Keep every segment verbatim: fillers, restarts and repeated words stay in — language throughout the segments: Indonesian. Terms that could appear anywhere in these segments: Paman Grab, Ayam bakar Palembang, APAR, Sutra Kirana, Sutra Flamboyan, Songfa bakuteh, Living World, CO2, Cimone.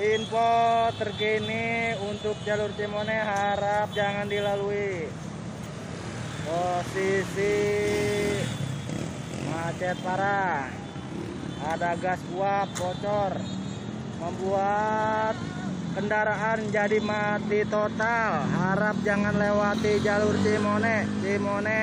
Info terkini untuk jalur Cimone harap jangan dilalui. Posisi macet parah, ada gas buap bocor, membuat kendaraan jadi mati total. Harap jangan lewati jalur Cimone. Cimone.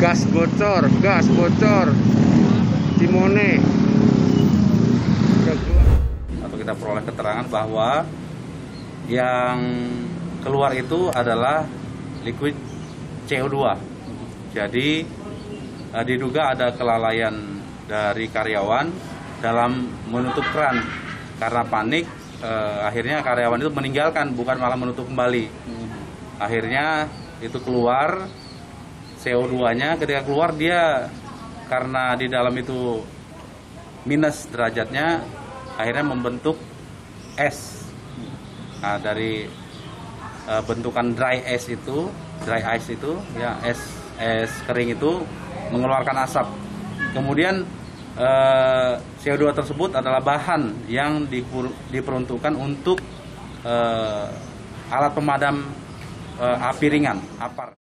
Gas bocor, gas bocor, Cimone. Atau kita peroleh keterangan bahwa yang keluar itu adalah liquid C O dua. Jadi diduga ada kelalaian dari karyawan dalam menutup keran. Karena panik, eh, akhirnya karyawan itu meninggalkan, bukan malah menutup kembali. Akhirnya itu keluar. C O dua-nya ketika keluar, dia karena di dalam itu minus derajatnya, akhirnya membentuk es. Nah, dari e, bentukan dry ice itu, dry ice itu, ya es es kering itu mengeluarkan asap. Kemudian e, C O dua tersebut adalah bahan yang diperuntukkan untuk e, alat pemadam e, api ringan, A P A R.